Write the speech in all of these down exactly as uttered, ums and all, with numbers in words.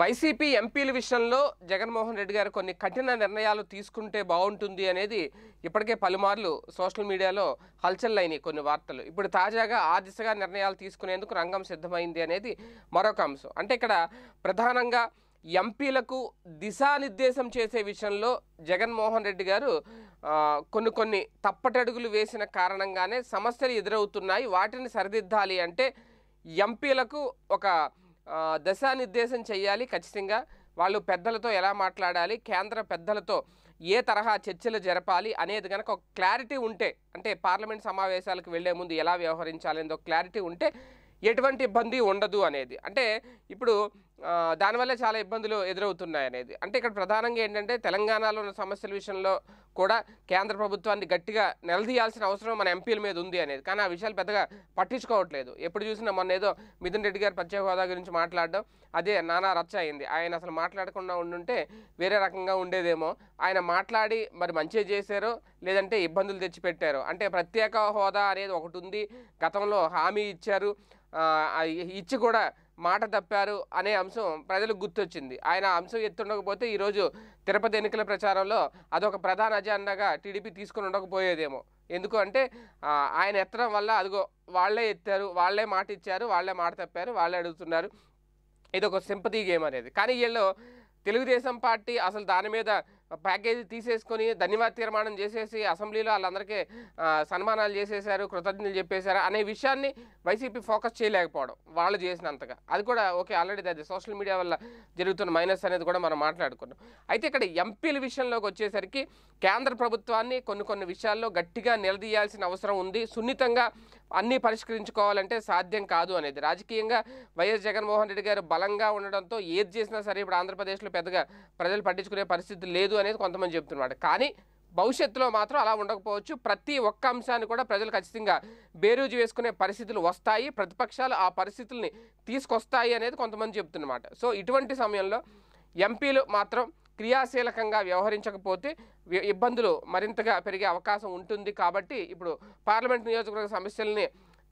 YCP ఎంపీల విషయంలో జగన్ మోహన్ రెడ్డి గారు కొన్ని కఠిన నిర్ణయాలు తీసుకుంటే బాగుంటుంది అనేది ఇప్పటికే పలుమార్లు సోషల్ మీడియాలో హల్చల్ అయిన కొన్ని వార్తలు. ఇప్పుడు తాజాగా ఆ దిశగా నిర్ణయాలు తీసుకునేందుకు రంగం సిద్ధమైంది అనేది మరొక అంశం. అంటే ఇక్కడ ప్రధానంగా ఎంపీలకు దిశానిర్దేశం చేసే విషయంలో జగన్మోహన్ రెడ్డి గారు కొన్ని కొన్ని తప్పటడుగులు వేసిన కారణంగానే సమస్యలు ఎదురవుతున్నాయి. వాటిని సరిదిద్దాలి అంటే ఎంపీలకు ఒక దిశానిర్దేశం చేయాలి, ఖచ్చితంగా వాళ్ళు పెద్దలతో ఎలా మాట్లాడాలి, కేంద్ర పెద్దలతో ఏ తరహా చర్చలు జరపాలి అనేది కనుక ఒక క్లారిటీ ఉంటే, అంటే పార్లమెంట్ సమావేశాలకు వెళ్లే ముందు ఎలా వ్యవహరించాలి అనేది ఒక క్లారిటీ ఉంటే ఎటువంటి ఇబ్బంది ఉండదు అనేది. అంటే ఇప్పుడు దానివల్ల చాలా ఇబ్బందులు ఎదురవుతున్నాయి అనేది. అంటే ఇక్కడ ప్రధానంగా ఏంటంటే తెలంగాణలో ఉన్న సమస్యల విషయంలో కూడా కేంద్ర ప్రభుత్వాన్ని గట్టిగా నిలదీయాల్సిన అవసరం మన ఎంపీల మీద ఉంది అనేది. కానీ ఆ విషయాలు పెద్దగా పట్టించుకోవట్లేదు. ఎప్పుడు చూసినా మొన్న ఏదో మిథున్ రెడ్డి గారు ప్రత్యేక హోదా గురించి మాట్లాడడం అదే నానా రచ్చ అయింది. ఆయన అసలు మాట్లాడకుండా ఉండుంటే వేరే రకంగా ఉండేదేమో. ఆయన మాట్లాడి మరి మంచిగా చేశారో లేదంటే ఇబ్బందులు తెచ్చిపెట్టారో. అంటే ప్రత్యేక హోదా అనేది ఒకటి ఉంది, గతంలో హామీ ఇచ్చారు, ఇచ్చి కూడా మాట తప్పారు అనే అంశం ప్రజలకు గుర్తొచ్చింది. ఆయన అంశం ఎత్తుండకపోతే ఈరోజు తిరుపతి ఎన్నికల ప్రచారంలో అదొక ప్రధాన అజెండాగా టీడీపీ తీసుకుని ఉండకపోయేదేమో. ఎందుకు అంటే ఆయన ఎత్తడం వల్ల అదిగో వాళ్లే ఎత్తారు, వాళ్లే మాట ఇచ్చారు, వాళ్లే మాట తప్పారు, వాళ్ళే అడుగుతున్నారు, ఇదొక సింపతి గేమ్ అనేది. కానీ వీళ్ళు తెలుగుదేశం పార్టీ అసలు దాని మీద ప్యాకేజీ తీసేసుకొని ధన్యవాద తీర్మానం చేసేసి అసెంబ్లీలో వాళ్ళందరికీ సన్మానాలు చేసేశారు, కృతజ్ఞతలు చెప్పేశారు అనే విషయాన్ని వైసీపీ ఫోకస్ చేయలేకపోవడం వాళ్ళు చేసినంతగా. అది కూడా ఓకే, ఆల్రెడీ అది సోషల్ మీడియా వల్ల జరుగుతున్న మైనస్ అనేది కూడా మనం మాట్లాడుకున్నాం. అయితే ఇక్కడ ఎంపీల విషయంలోకి వచ్చేసరికి కేంద్ర ప్రభుత్వాన్ని కొన్ని కొన్ని విషయాల్లో గట్టిగా నిలదీయాల్సిన అవసరం ఉంది. సున్నితంగా అన్నీ పరిష్కరించుకోవాలంటే సాధ్యం కాదు అనేది. రాజకీయంగా వైఎస్ జగన్మోహన్ రెడ్డి గారు బలంగా ఉండడంతో ఏది చేసినా సరే ఇప్పుడు ఆంధ్రప్రదేశ్లో పెద్దగా ప్రజలు పట్టించుకునే పరిస్థితి లేదు అనేది కొంతమంది చెప్తున్నారు. కానీ భవిష్యత్తులో మాత్రం అలా ఉండకపోవచ్చు. ప్రతి ఒక్క అంశాన్ని కూడా ప్రజలు ఖచ్చితంగా బేరూజు వేసుకునే పరిస్థితులు వస్తాయి, ప్రతిపక్షాలు ఆ పరిస్థితుల్ని తీసుకొస్తాయి అనేది కొంతమంది చెప్తున్నమాట. సో ఇటువంటి సమయంలో ఎంపీలు మాత్రం క్రియాశీలకంగా వ్యవహరించకపోతే ఇబ్బందులు మరింతగా పెరిగే అవకాశం ఉంటుంది. కాబట్టి ఇప్పుడు పార్లమెంట్ నియోజకవర్గ సమస్యల్ని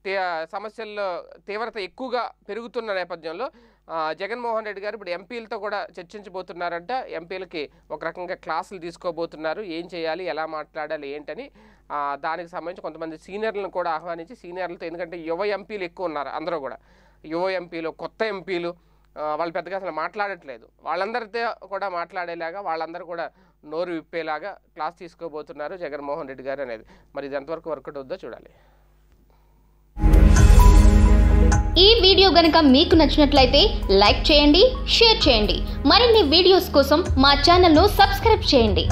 తే సమస్యల్లో తీవ్రత ఎక్కువగా పెరుగుతున్న నేపథ్యంలో జగన్మోహన్ రెడ్డి గారు ఇప్పుడు ఎంపీలతో కూడా చర్చించబోతున్నారంట. ఎంపీలకి ఒక రకంగా క్లాసులు తీసుకోబోతున్నారు, ఏం చేయాలి, ఎలా మాట్లాడాలి, ఏంటని. దానికి సంబంధించి కొంతమంది సీనియర్లను కూడా ఆహ్వానించి సీనియర్లతో, ఎందుకంటే యువ ఎంపీలు ఎక్కువ ఉన్నారు అందరూ కూడా, యువ ఎంపీలు, కొత్త ఎంపీలు, వాళ్ళు పెద్దగా అసలు మాట్లాడట్లేదు, వాళ్ళందరితో కూడా మాట్లాడేలాగా, వాళ్ళందరూ కూడా నోరు విప్పేలాగా క్లాస్ తీసుకోబోతున్నారు జగన్మోహన్ రెడ్డి గారు అనేది. మరి ఇది ఎంతవరకు వర్కౌట్ అవుద్దో చూడాలి. ఈ వీడియో గనుక మీకు నచ్చినట్లయితే లైక్ చేయండి, షేర్ చేయండి. మరిన్ని వీడియోస్ కోసం మా ఛానల్ను సబ్స్క్రైబ్ చేయండి.